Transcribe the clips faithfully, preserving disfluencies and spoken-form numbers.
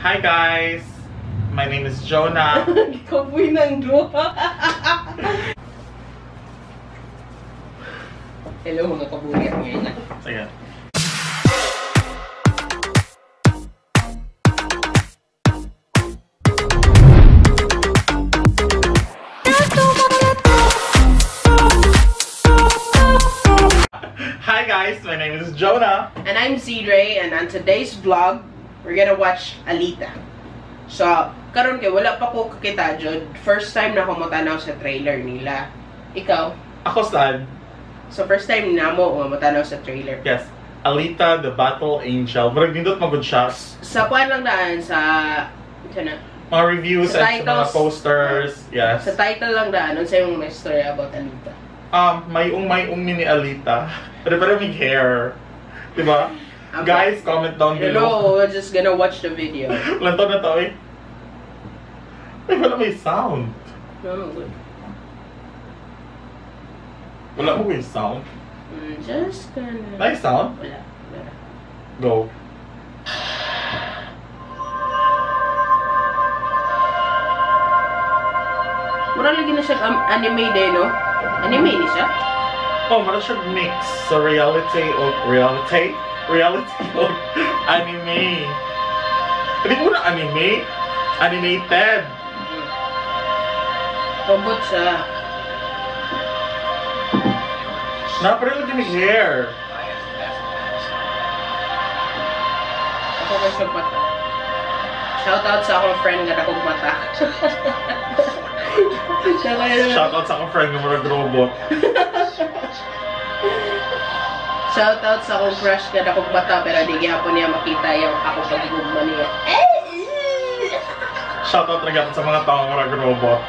Hi guys, my name is Jonah. Hello mga kabunit ngayon na. Sige. Hi guys, my name is Jonah. And I'm ZIDRITA, and on today's vlog, we're gonna watch Alita. So, karon kay wala pa ko kakita jud. First time na ako motanaw sa trailer nila. Ikaw? Ako sad. So first time na mo motanaw sa trailer. Yes. Alita: The Battle Angel. Murag nindot magud siya. Sa kuan lang daan sa kana. Mga reviews sa at titles, sa mga posters. Yes. Sa title lang daan unsay imong story about Alita. Um, may ung may ung mini Alita. Pero pero may hair. Diba? Okay. Guys, comment down below. Hello, we're just gonna watch the video. Lantaw na to eh. Ay, wala may sound. No, wait. Wala mo may sound? I'm just gonna... May sound? Wala, wala. Go. Marami din na siya um, anime day, no? Anime ni siya? Oh, marami siya mix sa reality of reality. Reality of anime. Hindi ko na anime. Animated. Robot siya. Naparil din yung hair. Ako ko siyang mata. Shoutout sa akong friend nga akong mata. Shoutout sa akong friend nga marag robot. Shoutout sa akong crush ka na akong bata pero di gihapon niya makita yung ako pag-igugma niya. Shoutout na gapon sa mga taong marag robot.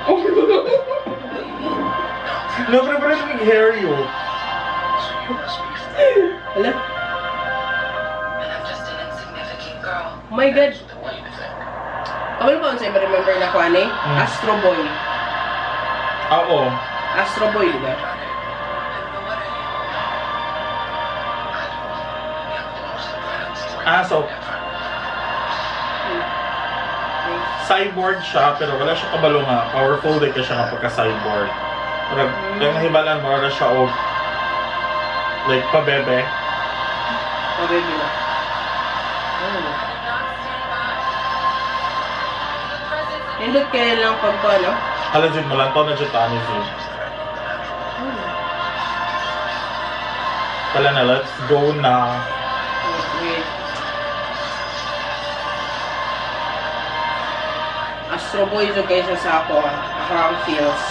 Look, pero I can hear you. Hello? And I'm just an insignificant girl. Oh my God. Kamil pa kung sa'yo ma-remember na ko, ane? Astro Boy. Oo. Astro Boy, diba? Ah, so, cyborg siya, pero wala siya kabalo nga. Powerful dito siya kapag ka-cyborg. Pero, mm. yung nahibalan, mara siya o, like, pabebe. Pabebe na. Oh. Hindot kaya lang pagka, no? Hala, Jun, malantaw na dyan tayo, Jun. Hmm. Pala na, let's go na. Astro Boy dyan kayo siya sa ako, ako ang feels.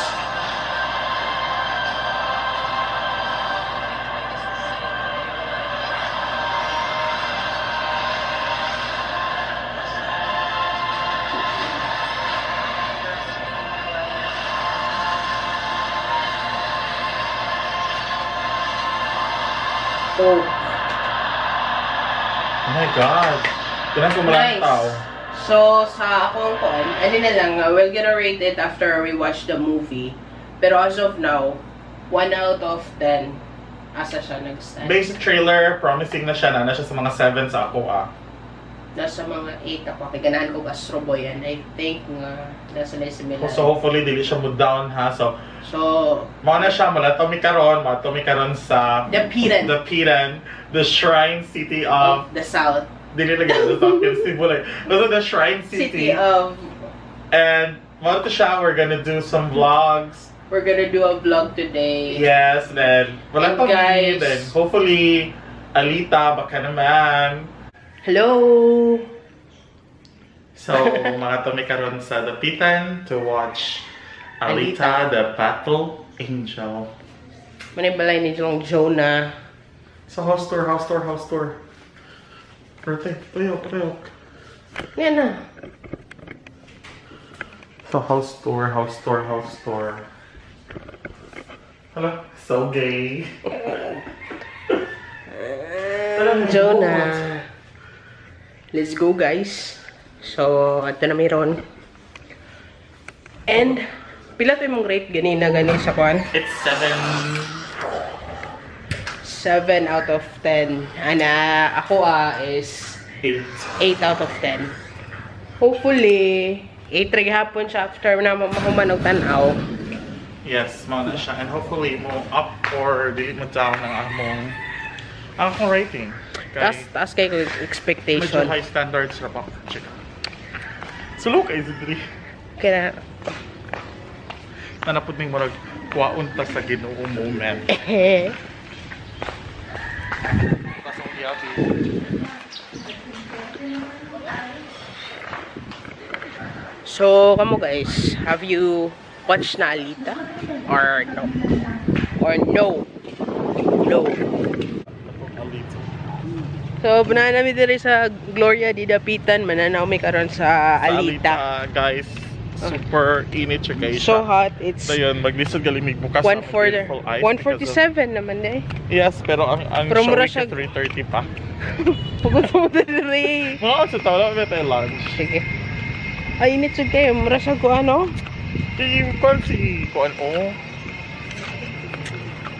Oh. Oh my God! Kailan ko malantaw. So, sa akong kon, ano na lang, we'll gonna rate it after we watch the movie. Pero as of now, one out of ten, asa siya nag-stand. Basic trailer, promising na siya na. Nasa sa mga seven sa ako, ah. Nasa mga eight ako. Tiganaan ko Astro Boy yan. I think nga, nasa na similar. So, hopefully, dili siya mo down, ha? So, so mga na siya, mula tumikaron, mula tumikaron sa... The Piran. The Piran. The Shrine City of... of the South. Dili na gano'n sa Tokyo City. Those are the Shrine City. City of... And, well, to siya, we're gonna do some vlogs. We're gonna do a vlog today. Yes, then, wala pa guys. Then, hopefully, Alita, baka naman. Hello! So, mga tumikaroon sa Dapitan to watch Alita, Alita, The Battle Angel. Manibalay ni Jong Jonah. Sa house tour, house tour, house tour. Pwede, pwede, pwede. Yan na. So, house tour, house tour, house tour. Hello? So gay. Jonah. Let's go, guys. So, ato na mayroon. And, pila to yung rate ganina ganina sa kuan? It's seven... seven out of ten. Ana, ako ah, is eight out of ten. hopefully, eight thirty hapon siya after na mahumanog tanaw. Yes, mauna siya. And hopefully, mo up or di mo down ang among, among rating. Kay, taas, taas kay expectation. Medyo high standards na pa. So look, is it really? Kaya na. Nanapod ning marag kwaunta sa Ginoo moment. So, kamo guys, have you watched na Alita? Or no? Or no? No. So, banana namin dito sa Gloria di Dapitan, mananaw may karon sa Alita. Alita, guys. Super init siya guys. So hot. It's so yun, maglisod galimig bukas one for the, one forty-seven naman eh. Yes, pero ang, ang show week siya... three thirty pa. Pagod-pagod na rin. Mga sa tawag na tayo lunch. Sige. Ay, init siya kayo. Mura siya ko ano? Yung call si Kuan O.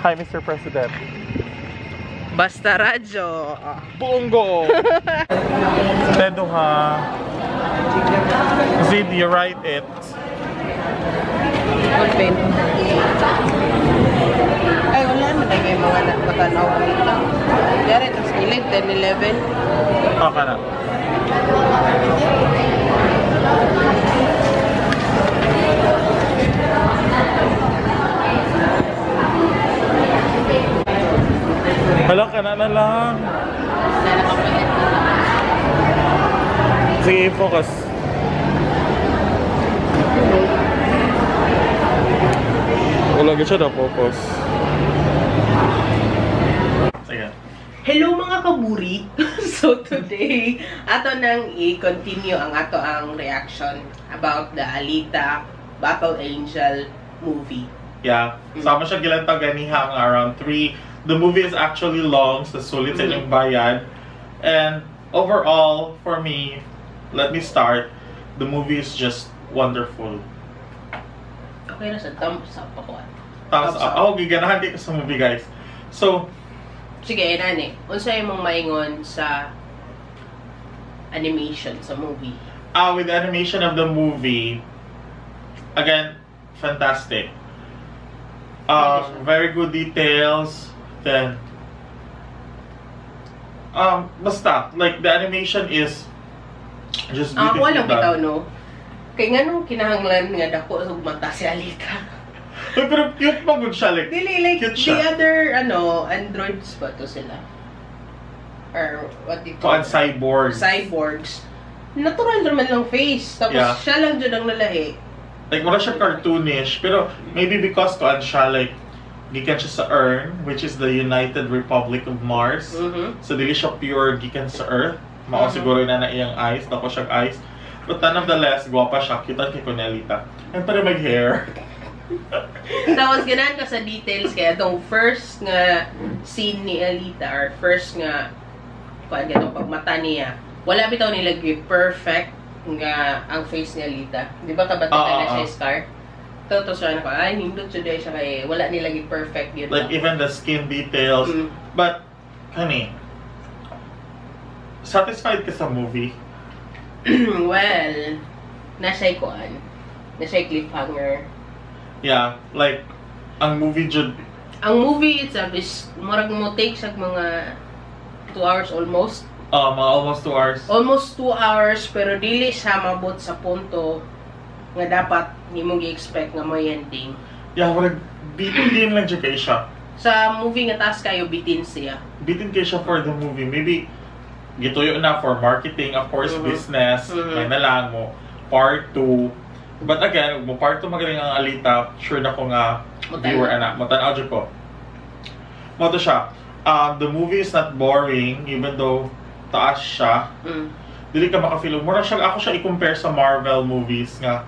Hi, Mister President. Basta radyo. Bunggo. Tedo ha. Zid, you write it. Open. Ay, wala na nagay mga nakatanaw dito. Dari, tapos ilig, ten eleven. Okay na. Hala, kanana lang. Sige, focus. Wala ka siya na focus. Hello mga kaburi! So today, ato nang i-continue ang ato ang reaction about the Alita Battle Angel movie. Yeah. Sama siya gilantang ganihang around three. The movie is actually long, so sulit sa inyong bayad. And overall, for me, let me start. The movie is just wonderful. Okay, nasa thumbs up ako. Thumbs up. Oh, giganahan din sa movie, guys. So, sige, nani. Unsa imong maingon sa animation sa movie? Ah, with the animation of the movie, again, fantastic. Um, very good details. Then, um, basta, like the animation is. Just ah, ako alam bitaw, no? Kaya nga nung kinahanglan nga dako sa mata si Alita. Uy, pero cute pa good siya, like, really, like cute siya. The other, ano, androids ba to sila? Or, what do you call it? Cyborgs. Cyborgs. Natural naman ng face, tapos yeah. Siya lang dyan ang lalahi. Like, mura siya cartoonish, pero maybe because kuan siya, like, gikan siya sa E A R N, which is the United Republic of Mars. Mm-hmm. So, dili siya pure gikan sa Earth. Mao siguro na na iyang eyes, tapos siyang eyes. But nonetheless, guwapa siya. Kita kay Alita. And para mag-hair. Tapos ganaan ka sa details kaya itong first nga scene ni Alita or first nga kuan ganito, pagmata niya. Wala bitaw nilagay perfect nga ang face ni Alita. Di ba kabata uh, na siya uh, scar? Toto siya na ko, ay, nindot siya siya kaya wala nilagay perfect yun. Like even the skin details. Mm. But, honey, satisfied ka sa movie? Well, nasa ikuan. Nasa cliffhanger. Yeah, like, ang movie jud. Ang movie, it's a bis, marag mo take sa mga two hours almost. Ah, uh, mga almost two hours. Almost two hours, pero dili siya mabot sa punto nga dapat ni mong i-expect nga may ending. Yeah, marag bitin din lang siya kay siya. Sa movie nga taas kayo, bitin siya. Bitin kay siya for the movie. Maybe, gituyo na for marketing, of course, mm-hmm. business, mm-hmm. may nalang mo, part two. But again, mo part two magaling ang Alita, sure na ko nga viewer anak. Matanaw dyan ko. Mato siya, um, the movie is not boring, even though taas siya. Mm. Dili ka makafilo. Mura siya, ako siya i-compare sa Marvel movies nga.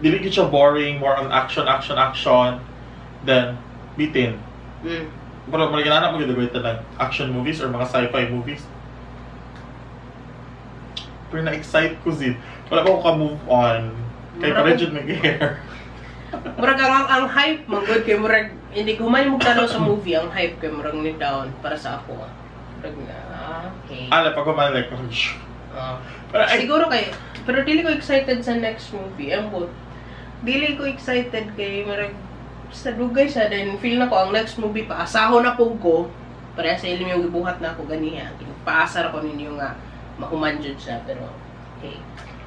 Dili ka siya boring, more on action, action, action. Then, bitin. Mm. Pero mariginanap mo gano'n ng action movies or mga sci-fi movies. Pero na-excite ko, Zid. Wala ko ka-move on. Kay Parejud mag-air. Murag ang, ang hype, manggod. Kaya murag, hindi ko man magtalo sa movie. Ang hype ko, murag ni down para sa ako. Murag na, okay. Ala, pag kumalag, parang, shh. Siguro kayo, Pero dili ko excited sa next movie. Ambot. Dili ko excited kay marag sa dugay siya. Then feel na ko ang next movie pa asahon na po ko. Para sa ilim yung ibuhat na ako ganiya. Paasar ako ninyo nga mahuman jud siya pero okay.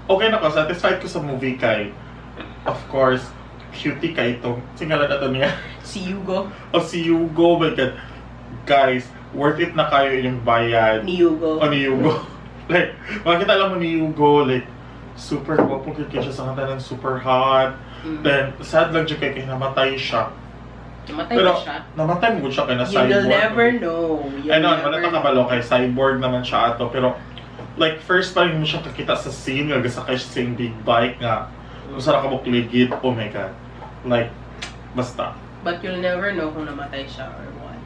Okay na ko, satisfied ko sa movie kay. Of course, cutie ka itong singalan ato niya. Si Hugo. Oh, si Hugo. But guys, worth it na kayo inyong bayad. Ni Hugo. Oh, ni Hugo. Like, makikita alam mo ni Hugo, like, super guwapo kaya siya sa kanta ng super hot. Mm. Then, sad lang siya kaya namatay siya. Namatay pero, na siya? Namatay mo siya kaya na cyborg. You'll never know. You'll I know, manatakabalo kay cyborg naman siya ato. Pero, like, first pa rin mo siya kakita sa scene, nagasakay siya sa yung big bike nga. Masarap ka magligid, oh my god. Like, basta. But you'll never know kung namatay siya or what.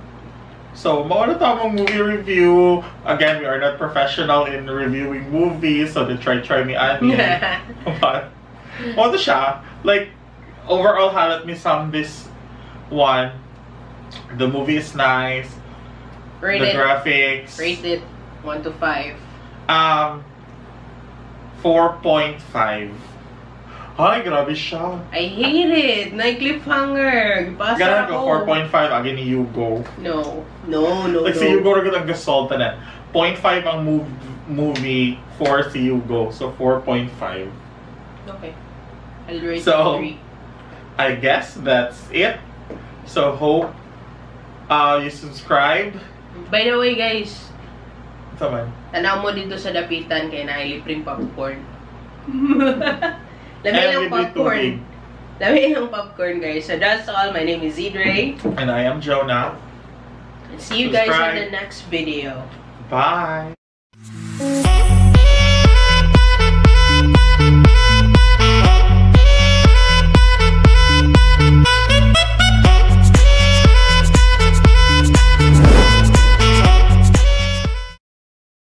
So, mauna tamang movie review. Again, we are not professional in reviewing movies, so they try-try me ani. But, mauna siya. Like, overall, ha, let me sum this one. The movie is nice. Rate the it. graphics. Rate it one to five. Um, four point five. Ay, grabe siya. I hate it. Night cliffhanger. Basta ako. Ganun ko, four point five. Again, ni Hugo. No. No, no, like, no. Like, si Hugo rin ang gasolta na. zero point five ang move, movie for si Hugo. So, four point five. Okay. I'll rate so, three. I guess that's it. So, hope uh, you subscribe. By the way, guys. Saman? Tanaw mo dito sa dapitan kaya nailipring popcorn. Lamay ng popcorn. Lamay ng popcorn, guys. So that's all. My name is ZIDRITA. And I am Jonah. And see you Subscribe. guys in the next video. Bye.